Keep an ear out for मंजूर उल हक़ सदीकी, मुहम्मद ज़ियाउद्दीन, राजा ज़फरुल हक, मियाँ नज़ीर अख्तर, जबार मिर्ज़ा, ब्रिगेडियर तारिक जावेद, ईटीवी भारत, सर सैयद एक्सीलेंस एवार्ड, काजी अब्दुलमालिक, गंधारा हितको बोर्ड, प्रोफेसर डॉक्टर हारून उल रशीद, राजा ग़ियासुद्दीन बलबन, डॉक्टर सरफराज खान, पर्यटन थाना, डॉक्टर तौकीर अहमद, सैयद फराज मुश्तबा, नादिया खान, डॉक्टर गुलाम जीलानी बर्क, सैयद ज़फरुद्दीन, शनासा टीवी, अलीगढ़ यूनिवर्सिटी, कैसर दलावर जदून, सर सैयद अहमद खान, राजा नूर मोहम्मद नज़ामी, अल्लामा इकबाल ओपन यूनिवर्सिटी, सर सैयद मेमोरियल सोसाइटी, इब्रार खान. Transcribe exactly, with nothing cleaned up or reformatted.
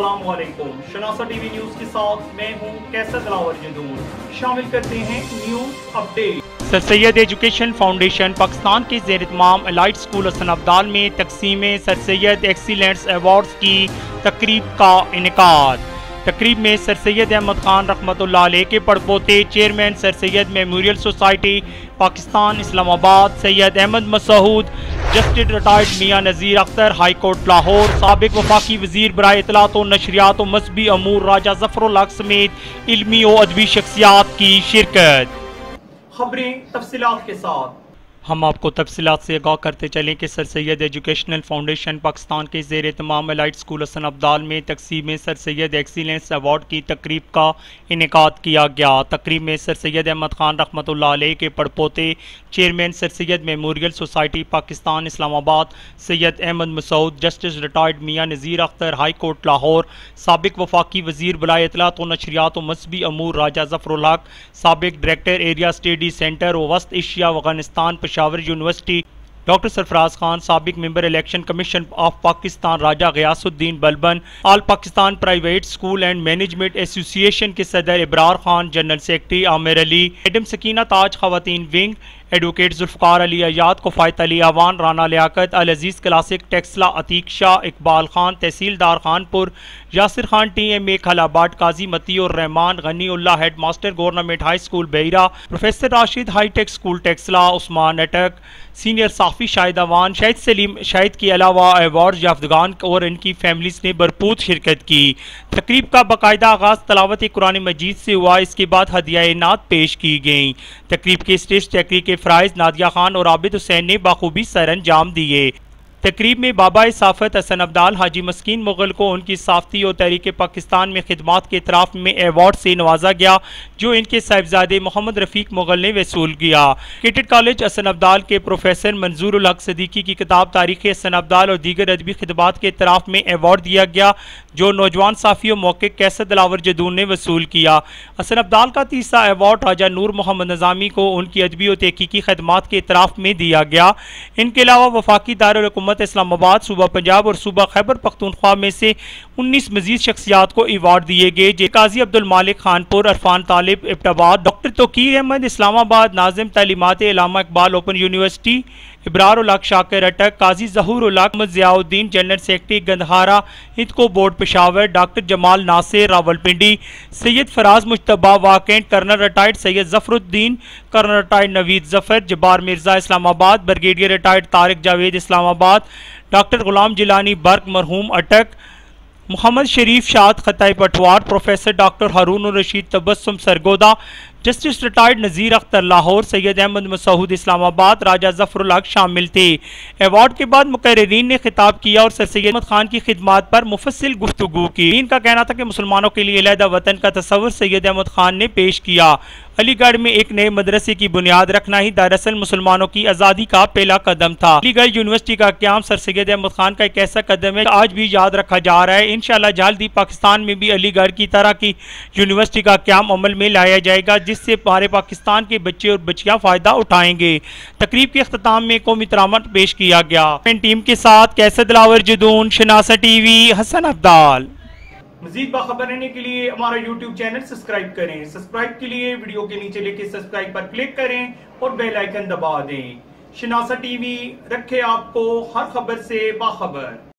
अस्सलामुअलैकुम, शनासा टीवी news के साथ मैं हूं कैसर दलावर जदून। शामिल करते हैं news update. Sir Syed education foundation Pakistan के ज़ेर इत्माम एलाइट स्कूल हसन अब्दाल में तकसीम सर सैयद एक्सीलेंस एवार्ड की तकरीब का इनकाद। तकरीब में सर सैयद अहमद खान रहमतुल्लाह अलैह के पड़पोते chairman सर सैयद मेमोरियल सोसाइटी Pakistan Islamabad Syed Ahmad Masood, justice retired मियाँ नज़ीर अख्तर high court Lahore, साबिक वफाकी वजीर बराए इतलात व नशरियात व मजहबी अमूर राजा ज़फरुल हक समेत इल्मी व अदबी शख्सियात की शिरकत। खबरें तफसीलात के साथ। हम आपको तफसीलात से आगाह करते चलें कि sir Syed educational foundation Pakistan के ज़ेर इत्माम एलाइट स्कूल हसन अब्दाल में तकसीम सर सैयद एक्सीलेंस एवार्ड की तकरीब का इनेकाद किया गया। तकरीब में सर सैयद अहमद खान रहमतुल्लाह अलैह के पड़पोते chairman सर सैयद मेमोरियल सोसाइटी Pakistan Islamabad Syed Ahmad Masood, justice retired मियाँ नज़ीर अख्तर high court Lahore, साबिक वफाकी वजीर बराए इतलात व नशरियात व मजहबी अमूर राजा ज़फरुल हक, साबिक डायरेक्टर एरिया स्टडी सेंटर व वस्त एशिया व अफगानिस्तान पेशावर यूनिवर्सिटी डॉक्टर सरफराज खान, साबिक member election commission of Pakistan राजा ग़ियासुद्दीन बलबन, all Pakistan private school and management association के सदर इब्रार खान, जनरल सेक्रेटरी आमिर अली, एडम सकीना ताज खवातीन wing, advocate Zulfiqar Ali Ayad, Kifayat Ali Awan, Rana Liaquat, Al Aziz classic, Taxila Atiq Shah, Iqbal Khan, तहसीलदार Khanpur, Yasir Khan T M A Khalabat, Qazi Matiur Rahman, Ghaniullah head master government high school Bahra, professor Rashid high tech school Taxila, Usman Attock, senior Safi Shahid Awan, Shahid Saleem Shahid के अलावा award याफ्तगान और इनकी फैमिलीज़ ने भरपूर शिरकत की। तकरीब का बाकायदा आगाज़ तलावत कुरान मजीद से हुआ, इसके बाद हदियाए नात पेश की गई। तकरीब के स्टेज तहरीक फ़राइज़ नादिया खान और आबिद हुसेन ने बखूबी सर अंजाम दिए। तकरीब में बाबा इसाफ़त हसन अब्दाल हाजी मस्किन मुग़ल को उनकी साफ़ती और तहरीक पाकिस्तान में खिदमात के इतराफ़ में एवार्ड से नवाजा गया, जो इनके साहिबजादे मोहम्मद रफीक मुगल ने वसूल किया। कैडेट कॉलेज हसन अब्दाल के प्रोफेसर मंजूर उल हक़ सदीकी की किताब तारीख़ हसन अब्दाल और दीगर अदबी खिदमात के इतराफ़ में एवार्ड दिया गया, जो नौजवान साफ़ी और मौक़िफ़ कैसर दलावर जदून ने वसूल किया। हसन अब्दाल का तीसरा एवार्ड राजा नूर मोहम्मद नज़ामी को उनकी अदबी और तहकीकी खिदमात के इतराफ़ में दिया गया। इनके अलावा वफाकी दारुल इस्लामाबाद, सूबा पंजाब और सूबा खैबर पख्तूनख्वा में से उन्नीस मजीद शख्सियात को अवार्ड दिए गए, जो काजी अब्दुलमालिक खानपुर, अरफान तालिब इब्टाबाद, डॉक्टर तौकीर अहमद इस्लामाबाद, नाजिम तालीमात अल्लामा इकबाल ओपन यूनिवर्सिटी Ibrahim ul Haq Shakir Attock, Qazi Zahoor ul Haq, मुहम्मद ज़ियाउद्दीन general secretary गंधारा हितको बोर्ड Peshawar, doctor Jamal Nasir Rawalpindi, सैयद फराज मुश्तबा Wah Cantt colonel retired, सैयद ज़फरुद्दीन colonel retired, Naveed Zafar, जबार मिर्ज़ा Islamabad, brigadier retired Tariq Javed Islamabad, डॉक्टर गुलाम जीलानी बर्क मरहूम Attock, Muhammad Sharif Shad खताई Patwar, प्रोफेसर डॉक्टर हारून उल रशीद Tabassum Sargodha, justice retired Nazir Akhtar Lahore, Syed Ahmad Masood Islamabad, राजा ज़फरुल हक शामिल थे। एवार्ड के बाद मुकर्रिरीन ने खिताब किया और सर सैयद अहमद खान की खिदमात पर मुफस्सिल गुफ्तगू की। इनका कहना था कि मुसलमानों के लिए अलहदा वतन का तस्वर सैयद अहमद खान ने पेश किया। अलीगढ़ में एक नए मदरसे की बुनियाद रखना ही दरअसल मुसलमानों की आज़ादी का पहला कदम था। अलीगढ़ यूनिवर्सिटी का क़याम सर सैयद अहमद खान का एक ऐसा कदम है आज भी याद रखा जा रहा है। इंशाअल्लाह जल्द ही पाकिस्तान में भी अलीगढ़ की तरह की यूनिवर्सिटी का क़याम अमल में लाया जाएगा, जिससे हमारे पाकिस्तान के बच्चे और बच्चियां फ़ायदा उठाएंगे। तकरीब के अख्ताम में कौमी तरामत पेश किया गया। टीम के साथ कैसर दलावर जदून, शनासा टीवी, हसन अब्दाल। मज़ीद बाखबर रहने के लिए हमारा यूट्यूब चैनल सब्सक्राइब करें। सब्सक्राइब के लिए वीडियो के नीचे लिखे सब्सक्राइब पर क्लिक करें और बेल आइकन दबा दें। शनासा टीवी रखे आपको हर खबर से बाखबर।